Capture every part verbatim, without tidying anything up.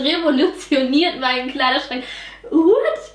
revolutioniert meinen Kleiderschrank. What?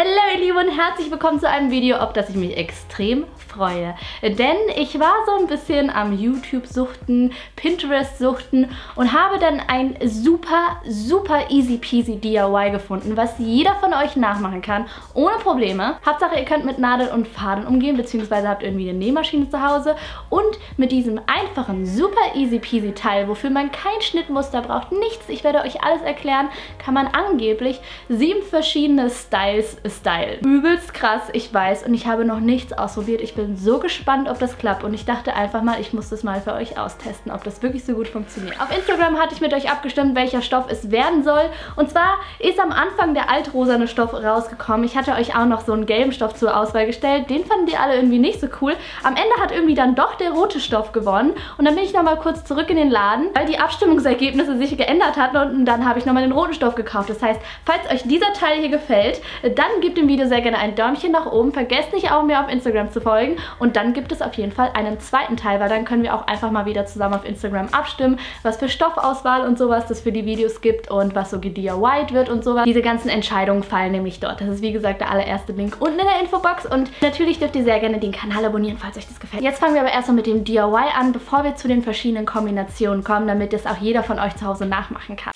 Hallo ihr Lieben und herzlich willkommen zu einem Video, auf das ich mich extrem freue. Denn ich war so ein bisschen am YouTube-Suchten, Pinterest-Suchten und habe dann ein super, super easy peasy D I Y gefunden, was jeder von euch nachmachen kann, ohne Probleme. Hauptsache ihr könnt mit Nadel und Faden umgehen, beziehungsweise habt irgendwie eine Nähmaschine zu Hause. Und mit diesem einfachen, super easy peasy Teil, wofür man kein Schnittmuster braucht, nichts, ich werde euch alles erklären, kann man angeblich sieben verschiedene Styles Style. Übelst krass, ich weiß, und ich habe noch nichts ausprobiert. Ich bin so gespannt, ob das klappt, und ich dachte einfach mal, ich muss das mal für euch austesten, ob das wirklich so gut funktioniert. Auf Instagram hatte ich mit euch abgestimmt, welcher Stoff es werden soll, und zwar ist am Anfang der altrosane Stoff rausgekommen. Ich hatte euch auch noch so einen gelben Stoff zur Auswahl gestellt, den fanden die alle irgendwie nicht so cool. Am Ende hat irgendwie dann doch der rote Stoff gewonnen, und dann bin ich nochmal kurz zurück in den Laden, weil die Abstimmungsergebnisse sich geändert hatten, und dann habe ich nochmal den roten Stoff gekauft. Das heißt, falls euch dieser Teil hier gefällt, dann gebt dem Video sehr gerne ein Däumchen nach oben. Vergesst nicht auch, mir auf Instagram zu folgen. Und dann gibt es auf jeden Fall einen zweiten Teil, weil dann können wir auch einfach mal wieder zusammen auf Instagram abstimmen, was für Stoffauswahl und sowas das für die Videos gibt und was so gediyed wird und sowas. Diese ganzen Entscheidungen fallen nämlich dort. Das ist wie gesagt der allererste Link unten in der Infobox. Und natürlich dürft ihr sehr gerne den Kanal abonnieren, falls euch das gefällt. Jetzt fangen wir aber erstmal mit dem D I Y an, bevor wir zu den verschiedenen Kombinationen kommen, damit das auch jeder von euch zu Hause nachmachen kann.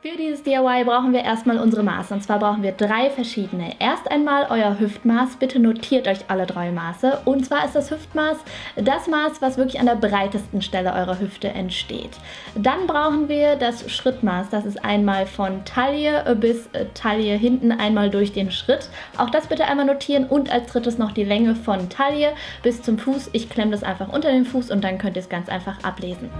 Für dieses D I Y brauchen wir erstmal unsere Maße, und zwar brauchen wir drei verschiedene. Erst einmal euer Hüftmaß, bitte notiert euch alle drei Maße, und zwar ist das Hüftmaß das Maß, was wirklich an der breitesten Stelle eurer Hüfte entsteht. Dann brauchen wir das Schrittmaß, das ist einmal von Taille bis Taille hinten einmal durch den Schritt, auch das bitte einmal notieren, und als drittes noch die Länge von Taille bis zum Fuß. Ich klemme das einfach unter den Fuß und dann könnt ihr es ganz einfach ablesen.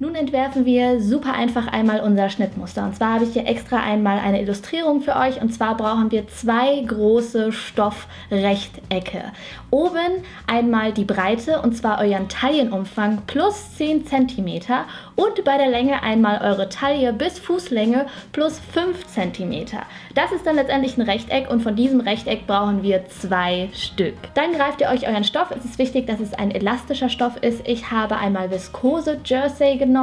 Nun entwerfen wir super einfach einmal unser Schnittmuster, und zwar habe ich hier extra einmal eine Illustrierung für euch, und zwar brauchen wir zwei große Stoffrechtecke. Oben einmal die Breite, und zwar euren Taillenumfang plus zehn Zentimeter, und bei der Länge einmal eure Taille bis Fußlänge plus fünf Zentimeter. Das ist dann letztendlich ein Rechteck, und von diesem Rechteck brauchen wir zwei Stück. Dann greift ihr euch euren Stoff, es ist wichtig, dass es ein elastischer Stoff ist. Ich habe einmal Viskose Jersey genommen.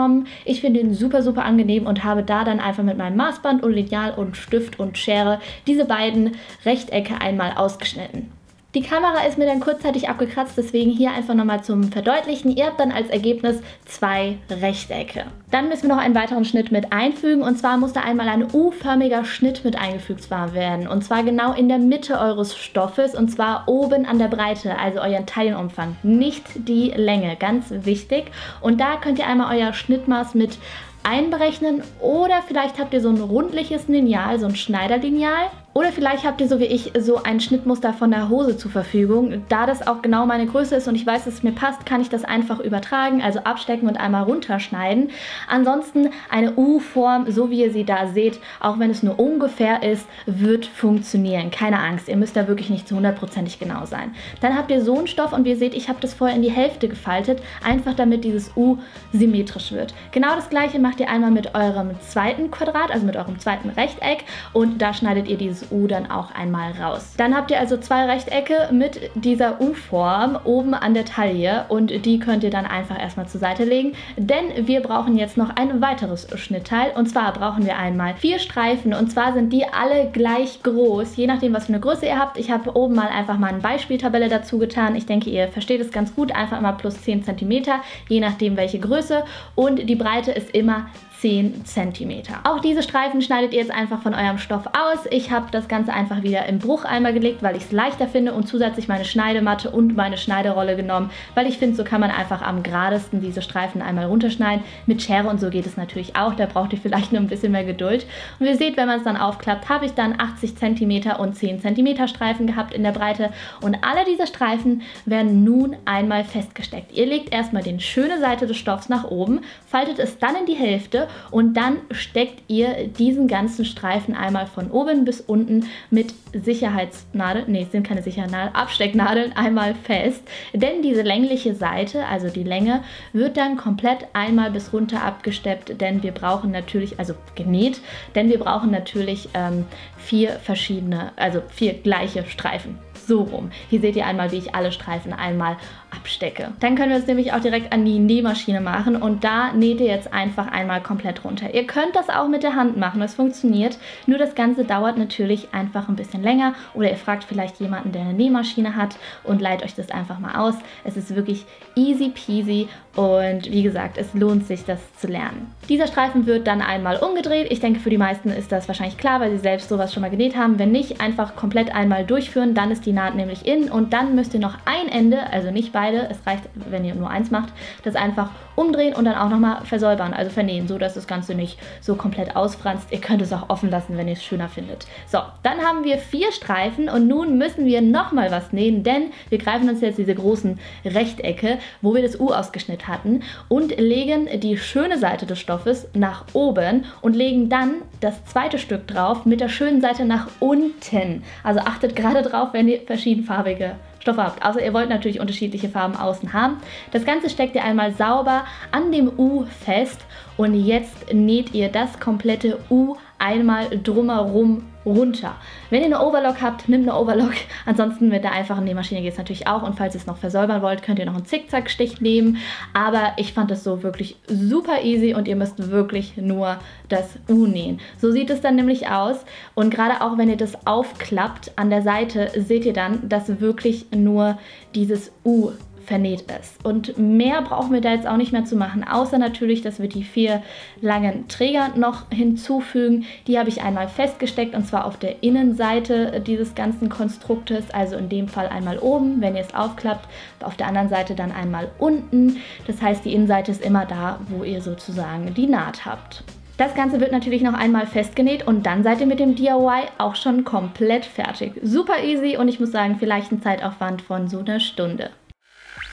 Ich finde ihn super, super angenehm und habe da dann einfach mit meinem Maßband und Lineal und Stift und Schere diese beiden Rechtecke einmal ausgeschnitten. Die Kamera ist mir dann kurzzeitig abgekratzt, deswegen hier einfach nochmal zum Verdeutlichen. Ihr habt dann als Ergebnis zwei Rechtecke. Dann müssen wir noch einen weiteren Schnitt mit einfügen, und zwar muss da einmal ein U-förmiger Schnitt mit eingefügt werden, und zwar genau in der Mitte eures Stoffes, und zwar oben an der Breite, also euren Taillenumfang, nicht die Länge, ganz wichtig. Und da könnt ihr einmal euer Schnittmaß mit einberechnen, oder vielleicht habt ihr so ein rundliches Lineal, so ein Schneiderlineal. Oder vielleicht habt ihr so wie ich so ein Schnittmuster von der Hose zur Verfügung. Da das auch genau meine Größe ist und ich weiß, dass es mir passt, kann ich das einfach übertragen, also abstecken und einmal runterschneiden. Ansonsten eine U-Form, so wie ihr sie da seht, auch wenn es nur ungefähr ist, wird funktionieren. Keine Angst, ihr müsst da wirklich nicht zu hundertprozentig genau sein. Dann habt ihr so einen Stoff, und wie ihr seht, ich habe das vorher in die Hälfte gefaltet, einfach damit dieses U symmetrisch wird. Genau das gleiche macht ihr einmal mit eurem zweiten Quadrat, also mit eurem zweiten Rechteck, und da schneidet ihr dieses U dann auch einmal raus. Dann habt ihr also zwei Rechtecke mit dieser U-Form oben an der Taille, und die könnt ihr dann einfach erstmal zur Seite legen, denn wir brauchen jetzt noch ein weiteres Schnittteil, und zwar brauchen wir einmal vier Streifen, und zwar sind die alle gleich groß, je nachdem was für eine Größe ihr habt. Ich habe oben mal einfach mal eine Beispieltabelle dazu getan, ich denke ihr versteht es ganz gut, einfach immer plus zehn Zentimeter, je nachdem welche Größe, und die Breite ist immer zehn Zentimeter. Auch diese Streifen schneidet ihr jetzt einfach von eurem Stoff aus. Ich habe das Ganze einfach wieder im Brucheimer gelegt, weil ich es leichter finde, und zusätzlich meine Schneidematte und meine Schneiderolle genommen, weil ich finde, so kann man einfach am geradesten diese Streifen einmal runterschneiden. Mit Schere und so geht es natürlich auch, da braucht ihr vielleicht nur ein bisschen mehr Geduld. Und ihr seht, wenn man es dann aufklappt, habe ich dann achtzig Zentimeter und zehn Zentimeter Streifen gehabt in der Breite, und alle diese Streifen werden nun einmal festgesteckt. Ihr legt erstmal die schöne Seite des Stoffs nach oben, faltet es dann in die Hälfte, und dann steckt ihr diesen ganzen Streifen einmal von oben bis unten mit Sicherheitsnadeln, nee, es sind keine Sicherheitsnadeln, Abstecknadeln einmal fest, denn diese längliche Seite, also die Länge, wird dann komplett einmal bis runter abgesteppt, denn wir brauchen natürlich, also genäht, denn wir brauchen natürlich ähm, vier verschiedene, also vier gleiche Streifen. so rum. Hier seht ihr einmal, wie ich alle Streifen einmal abstecke. Dann können wir es nämlich auch direkt an die Nähmaschine machen und da näht ihr jetzt einfach einmal komplett runter. Ihr könnt das auch mit der Hand machen, das funktioniert, nur das Ganze dauert natürlich einfach ein bisschen länger oder ihr fragt vielleicht jemanden, der eine Nähmaschine hat und leiht euch das einfach mal aus. Es ist wirklich easy peasy und wie gesagt, es lohnt sich, das zu lernen. Dieser Streifen wird dann einmal umgedreht. Ich denke, für die meisten ist das wahrscheinlich klar, weil sie selbst sowas schon mal genäht haben. Wenn nicht, einfach komplett einmal durchführen, dann ist die Naht nämlich in und dann müsst ihr noch ein Ende, also nicht beide, es reicht, wenn ihr nur eins macht, das einfach umdrehen und dann auch nochmal versäubern, also vernähen, so dass das Ganze nicht so komplett ausfranst. Ihr könnt es auch offen lassen, wenn ihr es schöner findet. So, dann haben wir vier Streifen und nun müssen wir nochmal was nähen, denn wir greifen uns jetzt diese großen Rechtecke, wo wir das U ausgeschnitten hatten, und legen die schöne Seite des Stoffes nach oben und legen dann das zweite Stück drauf mit der schönen Seite nach unten. Also achtet gerade drauf, wenn ihr verschiedenfarbige Stoffe habt. Außer ihr wollt natürlich unterschiedliche Farben außen haben. Das Ganze steckt ihr einmal sauber an dem U fest und jetzt näht ihr das komplette U einmal drumherum runter. Wenn ihr eine Overlock habt, nehmt eine Overlock. Ansonsten mit der einfachen Nähmaschine geht es natürlich auch. Und falls ihr es noch versäubern wollt, könnt ihr noch einen Zickzackstich nehmen. Aber ich fand das so wirklich super easy und ihr müsst wirklich nur das U nähen. So sieht es dann nämlich aus. Und gerade auch wenn ihr das aufklappt an der Seite, seht ihr dann, dass wirklich nur dieses U vernäht ist. Und mehr brauchen wir da jetzt auch nicht mehr zu machen, außer natürlich, dass wir die vier langen Träger noch hinzufügen. Die habe ich einmal festgesteckt und zwar auf der Innenseite dieses ganzen Konstruktes, also in dem Fall einmal oben, wenn ihr es aufklappt, auf der anderen Seite dann einmal unten. Das heißt, die Innenseite ist immer da, wo ihr sozusagen die Naht habt. Das Ganze wird natürlich noch einmal festgenäht und dann seid ihr mit dem D I Y auch schon komplett fertig. Super easy und ich muss sagen, vielleicht ein Zeitaufwand von so einer Stunde.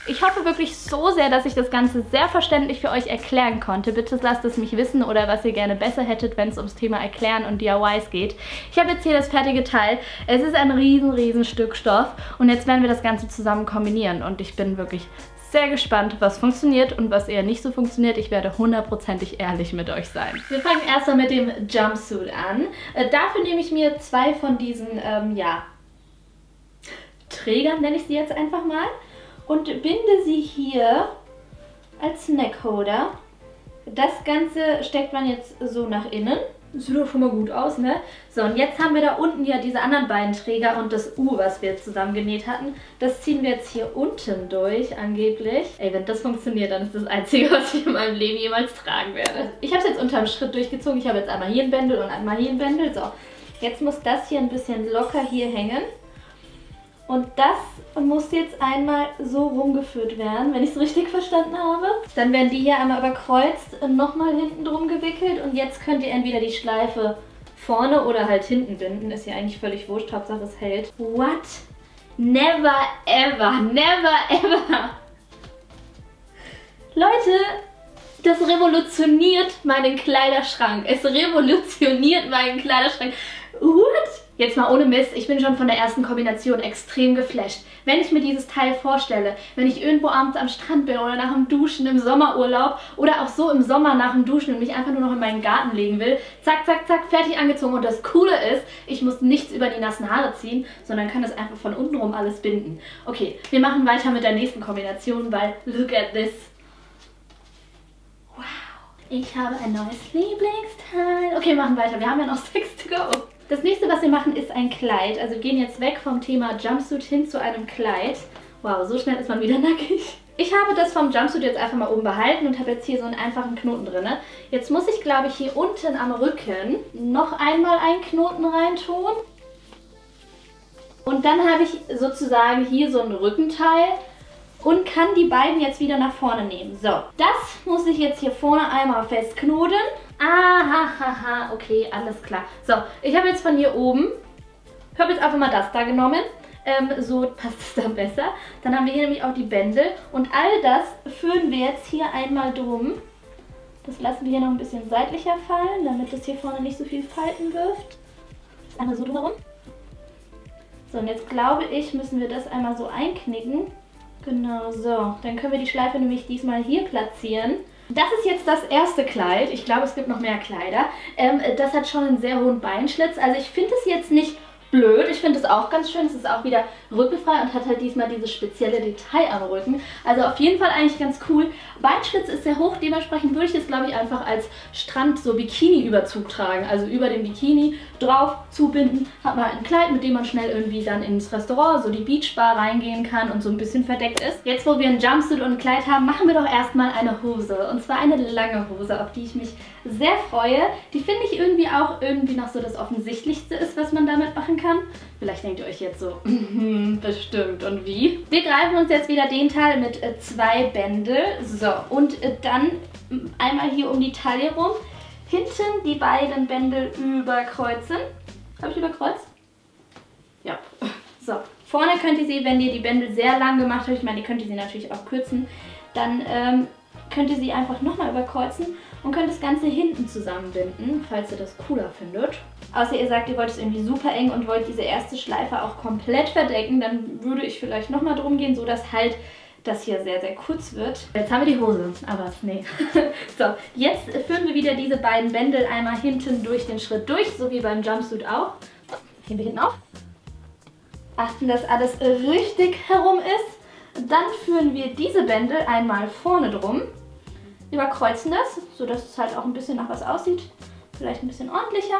Ich hoffe wirklich so sehr, dass ich das Ganze sehr verständlich für euch erklären konnte. Bitte lasst es mich wissen oder was ihr gerne besser hättet, wenn es ums Thema Erklären und D I Ys geht. Ich habe jetzt hier das fertige Teil. Es ist ein riesen, riesen Stück Stoff und jetzt werden wir das Ganze zusammen kombinieren und ich bin wirklich sehr gespannt, was funktioniert und was eher nicht so funktioniert. Ich werde hundertprozentig ehrlich mit euch sein. Wir fangen erstmal mit dem Jumpsuit an. Äh, dafür nehme ich mir zwei von diesen, ähm, ja, Trägern, nenne ich sie jetzt einfach mal. Und binde sie hier als Neckholder. Das Ganze steckt man jetzt so nach innen. Sieht doch schon mal gut aus, ne? So, und jetzt haben wir da unten ja diese anderen beiden Träger und das U, was wir jetzt zusammengenäht hatten. Das ziehen wir jetzt hier unten durch, angeblich. Ey, wenn das funktioniert, dann ist das Einzige, was ich in meinem Leben jemals tragen werde. Ich habe es jetzt unterm Schritt durchgezogen. Ich habe jetzt einmal hier ein Bändel und einmal hier ein Bändel. So, jetzt muss das hier ein bisschen locker hier hängen. Und das muss jetzt einmal so rumgeführt werden, wenn ich es richtig verstanden habe. Dann werden die hier einmal überkreuzt und nochmal hinten drum gewickelt. Und jetzt könnt ihr entweder die Schleife vorne oder halt hinten binden. Ist ja eigentlich völlig wurscht, Hauptsache es hält. What? Never ever, never ever. Leute, das revolutioniert meinen Kleiderschrank. Es revolutioniert meinen Kleiderschrank. What? Jetzt mal ohne Mist, ich bin schon von der ersten Kombination extrem geflasht. Wenn ich mir dieses Teil vorstelle, wenn ich irgendwo abends am Strand bin oder nach dem Duschen im Sommerurlaub oder auch so im Sommer nach dem Duschen und mich einfach nur noch in meinen Garten legen will, zack, zack, zack, fertig angezogen. Und das Coole ist, ich muss nichts über die nassen Haare ziehen, sondern kann das einfach von unten rum alles binden. Okay, wir machen weiter mit der nächsten Kombination, weil look at this. Wow, ich habe ein neues Lieblingsteil. Okay, wir machen weiter, wir haben ja noch sechs to go. Das nächste, was wir machen, ist ein Kleid. Also wir gehen jetzt weg vom Thema Jumpsuit hin zu einem Kleid. Wow, so schnell ist man wieder nackig. Ich habe das vom Jumpsuit jetzt einfach mal oben behalten und habe jetzt hier so einen einfachen Knoten drin. Jetzt muss ich, glaube ich, hier unten am Rücken noch einmal einen Knoten reintun. Und dann habe ich sozusagen hier so einen Rückenteil und kann die beiden jetzt wieder nach vorne nehmen. So, das muss ich jetzt hier vorne einmal festknoten. Ah, ha, ha, okay, alles klar. So, ich habe jetzt von hier oben, ich habe jetzt einfach mal das da genommen. Ähm, so passt es dann besser. Dann haben wir hier nämlich auch die Bändel. Und all das führen wir jetzt hier einmal drum. Das lassen wir hier noch ein bisschen seitlicher fallen, damit das hier vorne nicht so viel Falten wirft. Einmal so drumherum. So, und jetzt glaube ich, müssen wir das einmal so einknicken. Genau, so. Dann können wir die Schleife nämlich diesmal hier platzieren. Das ist jetzt das erste Kleid. Ich glaube, es gibt noch mehr Kleider. Ähm, das hat schon einen sehr hohen Beinschlitz. Also ich finde es jetzt nicht blöd. Ich finde das auch ganz schön. Es ist auch wieder rückenfrei und hat halt diesmal dieses spezielle Detail am Rücken. Also auf jeden Fall eigentlich ganz cool. Beinspitze ist sehr hoch, dementsprechend würde ich es, glaube ich, einfach als Strand so Bikini-Überzug tragen. Also über den Bikini drauf zubinden. Hat man ein Kleid, mit dem man schnell irgendwie dann ins Restaurant, so die Beachbar reingehen kann und so ein bisschen verdeckt ist. Jetzt, wo wir einen Jumpsuit und ein Kleid haben, machen wir doch erstmal eine Hose. Und zwar eine lange Hose, auf die ich mich sehr freue. Die finde ich irgendwie auch irgendwie noch so das Offensichtlichste ist, was man damit machen kann. Vielleicht denkt ihr euch jetzt so, bestimmt, und wie? Wir greifen uns jetzt wieder den Teil mit äh, zwei Bändel. So, und äh, dann einmal hier um die Taille rum. Hinten die beiden Bändel überkreuzen. Habe ich überkreuzt? Ja. So, vorne könnt ihr sie, wenn ihr die Bändel sehr lang gemacht habt, ich meine, ihr könnt sie natürlich auch kürzen, dann ähm, könnt ihr sie einfach nochmal überkreuzen und könnt das Ganze hinten zusammenbinden, falls ihr das cooler findet. Außer ihr sagt, ihr wollt es irgendwie super eng und wollt diese erste Schleife auch komplett verdecken, dann würde ich vielleicht nochmal drum gehen, sodass halt das hier sehr, sehr kurz wird. Jetzt haben wir die Hose, aber nee. So, jetzt führen wir wieder diese beiden Bändel einmal hinten durch den Schritt durch, so wie beim Jumpsuit auch. Gehen wir hinten auf. Achten, dass alles richtig herum ist. Dann führen wir diese Bändel einmal vorne drum, überkreuzen das, sodass es halt auch ein bisschen nach was aussieht. Vielleicht ein bisschen ordentlicher.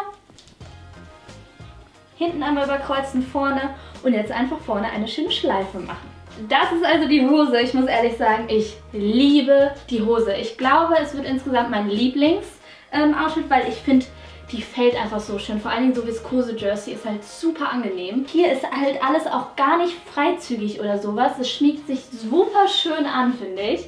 Hinten einmal überkreuzen, vorne, und jetzt einfach vorne eine schöne Schleife machen. Das ist also die Hose. Ich muss ehrlich sagen, ich liebe die Hose. Ich glaube, es wird insgesamt mein Lieblings-Outfit, ähm, weil ich finde, die fällt einfach so schön. Vor allen Dingen so viskose Jersey ist halt super angenehm. Hier ist halt alles auch gar nicht freizügig oder sowas. Es schmiegt sich super schön an, finde ich.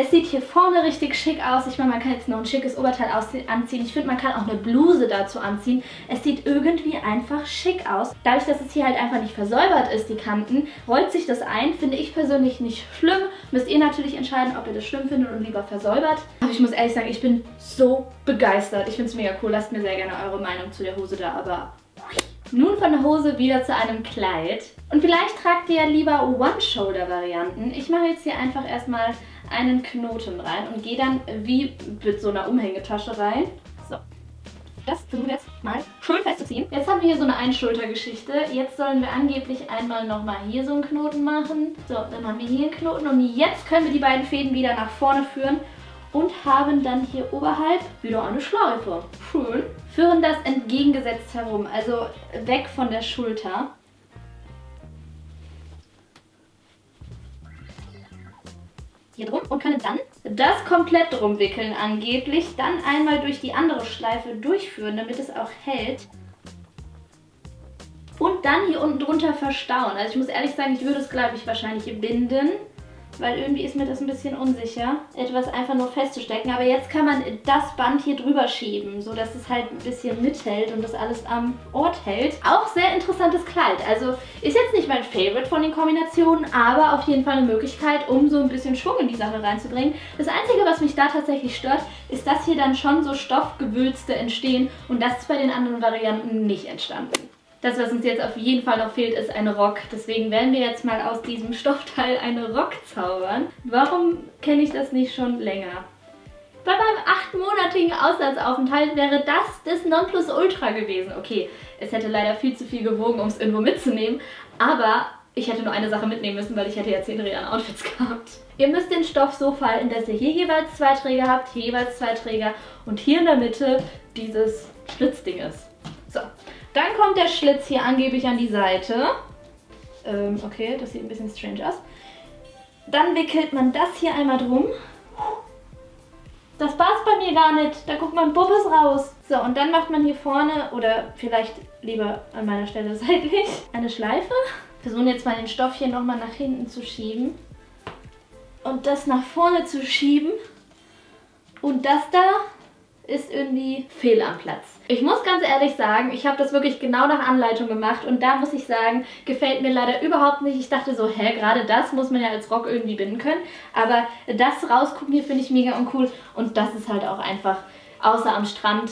Es sieht hier vorne richtig schick aus. Ich meine, man kann jetzt noch ein schickes Oberteil anziehen. Ich finde, man kann auch eine Bluse dazu anziehen. Es sieht irgendwie einfach schick aus. Dadurch, dass es hier halt einfach nicht versäubert ist, die Kanten, rollt sich das ein. Finde ich persönlich nicht schlimm. Müsst ihr natürlich entscheiden, ob ihr das schlimm findet und lieber versäubert. Aber ich muss ehrlich sagen, ich bin so begeistert. Ich finde es mega cool. Lasst mir sehr gerne eure Meinung zu der Hose da, aber... Nun von der Hose wieder zu einem Kleid. Und vielleicht tragt ihr ja lieber One-Shoulder-Varianten. Ich mache jetzt hier einfach erstmal einen Knoten rein und gehe dann wie mit so einer Umhängetasche rein. So, das versuchen wir jetzt mal schön festzuziehen. Jetzt haben wir hier so eine Einschultergeschichte. Jetzt sollen wir angeblich einmal nochmal hier so einen Knoten machen. So, dann haben wir hier einen Knoten und jetzt können wir die beiden Fäden wieder nach vorne führen. Und haben dann hier oberhalb wieder eine Schleife. Schön. Führen das entgegengesetzt herum, also weg von der Schulter. Hier drum und können dann das komplett drum wickeln angeblich. Dann einmal durch die andere Schleife durchführen, damit es auch hält. Und dann hier unten drunter verstauen. Also ich muss ehrlich sagen, ich würde es, glaube ich, wahrscheinlich binden. Weil irgendwie ist mir das ein bisschen unsicher, etwas einfach nur festzustecken. Aber jetzt kann man das Band hier drüber schieben, sodass es halt ein bisschen mithält und das alles am Ort hält. Auch sehr interessantes Kleid. Also ist jetzt nicht mein Favorite von den Kombinationen, aber auf jeden Fall eine Möglichkeit, um so ein bisschen Schwung in die Sache reinzubringen. Das Einzige, was mich da tatsächlich stört, ist, dass hier dann schon so Stoffgewülste entstehen und das ist bei den anderen Varianten nicht entstanden. Das, was uns jetzt auf jeden Fall noch fehlt, ist ein Rock. Deswegen werden wir jetzt mal aus diesem Stoffteil einen Rock zaubern. Warum kenne ich das nicht schon länger? Bei meinem achtmonatigen Auslandsaufenthalt wäre das das Nonplusultra gewesen. Okay, es hätte leider viel zu viel gewogen, um es irgendwo mitzunehmen. Aber ich hätte nur eine Sache mitnehmen müssen, weil ich hätte ja zehn Räder an Outfits gehabt. Ihr müsst den Stoff so falten, dass ihr hier jeweils zwei Träger habt, hier jeweils zwei Träger und hier in der Mitte dieses Schlitzding ist. So. Dann kommt der Schlitz hier angeblich an die Seite. Ähm, okay, das sieht ein bisschen strange aus. Dann wickelt man das hier einmal drum. Das passt bei mir gar nicht. Da guckt man Bubbes raus. So, und dann macht man hier vorne, oder vielleicht lieber an meiner Stelle seitlich, eine Schleife. Versuchen jetzt mal den Stoff hier nochmal nach hinten zu schieben. Und das nach vorne zu schieben. Und das da ist irgendwie fehl am Platz. Ich muss ganz ehrlich sagen, ich habe das wirklich genau nach Anleitung gemacht und da muss ich sagen, gefällt mir leider überhaupt nicht. Ich dachte so, hä, gerade das muss man ja als Rock irgendwie binden können, aber das rausgucken hier finde ich mega uncool und das ist halt auch einfach, außer am Strand,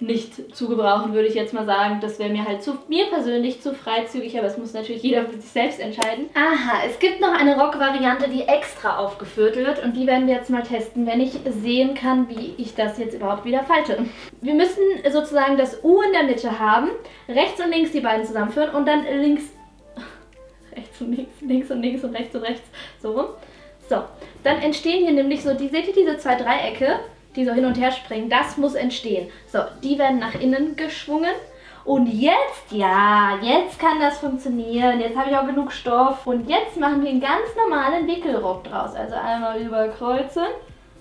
nicht zu gebrauchen, würde ich jetzt mal sagen. Das wäre mir halt zu, mir persönlich zu freizügig, aber es muss natürlich jeder für sich selbst entscheiden. Aha, es gibt noch eine Rock-Variante, die extra aufgeführt wird und die werden wir jetzt mal testen, wenn ich sehen kann, wie ich das jetzt überhaupt wieder falte. Wir müssen sozusagen das U in der Mitte haben, rechts und links die beiden zusammenführen und dann links, rechts und links, links und links und rechts und rechts, so rum. So, dann entstehen hier nämlich so, die, seht ihr diese zwei Dreiecke, die so hin und her springen, das muss entstehen. So, die werden nach innen geschwungen. Und jetzt, ja, jetzt kann das funktionieren. Jetzt habe ich auch genug Stoff. Und jetzt machen wir einen ganz normalen Wickelrock draus. Also einmal überkreuzen.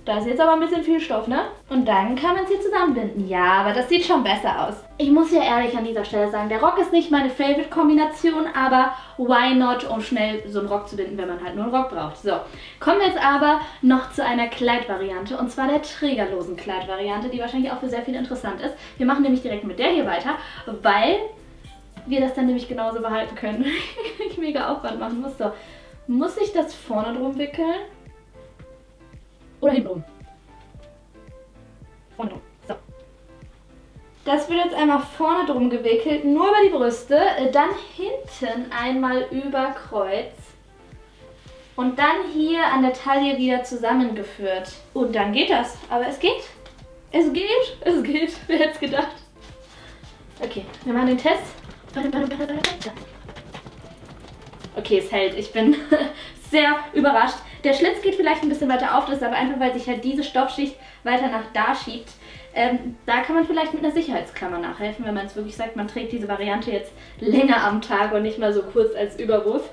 Da ist jetzt aber ein bisschen viel Stoff, ne? Und dann kann man es hier zusammenbinden. Ja, aber das sieht schon besser aus. Ich muss ja ehrlich an dieser Stelle sagen, der Rock ist nicht meine Favorite-Kombination, aber why not, um schnell so einen Rock zu binden, wenn man halt nur einen Rock braucht. So, kommen wir jetzt aber noch zu einer Kleidvariante, und zwar der trägerlosen Kleidvariante, die wahrscheinlich auch für sehr viel interessant ist. Wir machen nämlich direkt mit der hier weiter, weil wir das dann nämlich genauso behalten können. Ich mega Aufwand machen muss. So, muss ich das vorne drum wickeln? Oder hintenrum. Vorne drum. So. Das wird jetzt einmal vorne drum gewickelt, nur über die Brüste. Dann hinten einmal über Kreuz. Und dann hier an der Taille wieder zusammengeführt. Und dann geht das. Aber es geht. Es geht. Es geht. Wer hätte es gedacht? Okay, wir machen den Test. Okay, es hält. Ich bin sehr überrascht. Der Schlitz geht vielleicht ein bisschen weiter auf, das ist aber einfach, weil sich halt diese Stoffschicht weiter nach da schiebt. Ähm, da kann man vielleicht mit einer Sicherheitsklammer nachhelfen, wenn man es wirklich sagt, man trägt diese Variante jetzt länger am Tag und nicht mal so kurz als Überwurf.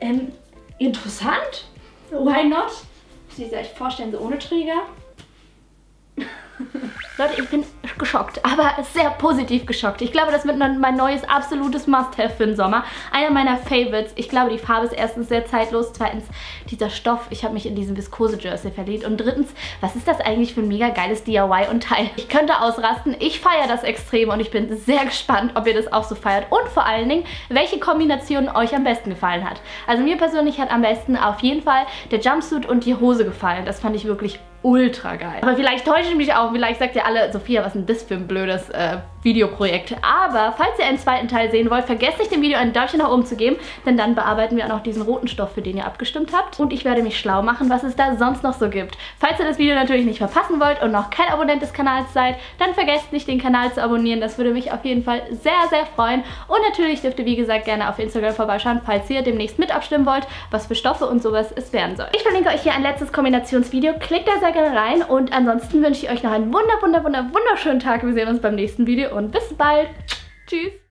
Ähm, interessant. Why not? Muss ich euch vorstellen, so ohne Träger. Leute, ich bin geschockt, aber sehr positiv geschockt. Ich glaube, das wird mein neues absolutes Must-Have für den Sommer. Einer meiner Favorites. Ich glaube, die Farbe ist erstens sehr zeitlos, zweitens dieser Stoff. Ich habe mich in diesen Viskose-Jersey verliebt und drittens, was ist das eigentlich für ein mega geiles D I Y und Teil? Ich könnte ausrasten, ich feiere das extrem und ich bin sehr gespannt, ob ihr das auch so feiert und vor allen Dingen, welche Kombination euch am besten gefallen hat. Also mir persönlich hat am besten auf jeden Fall der Jumpsuit und die Hose gefallen. Das fand ich wirklich ultra geil. Aber vielleicht täusche ich mich auch, vielleicht sagt ihr alle, Sophia, was ist denn das für ein blödes äh, Videoprojekt? Aber falls ihr einen zweiten Teil sehen wollt, vergesst nicht, dem Video ein Däumchen nach oben zu geben, denn dann bearbeiten wir auch noch diesen roten Stoff, für den ihr abgestimmt habt. Und ich werde mich schlau machen, was es da sonst noch so gibt. Falls ihr das Video natürlich nicht verpassen wollt und noch kein Abonnent des Kanals seid, dann vergesst nicht, den Kanal zu abonnieren. Das würde mich auf jeden Fall sehr, sehr freuen. Und natürlich dürft ihr, wie gesagt, gerne auf Instagram vorbeischauen, falls ihr demnächst mit abstimmen wollt, was für Stoffe und sowas es werden soll. Ich verlinke euch hier ein letztes Kombinationsvideo. Klickt da sehr gerne rein und ansonsten wünsche ich euch noch einen wunder, wunder, wunder, wunderschönen Tag. Wir sehen uns beim nächsten Video und bis bald. Tschüss.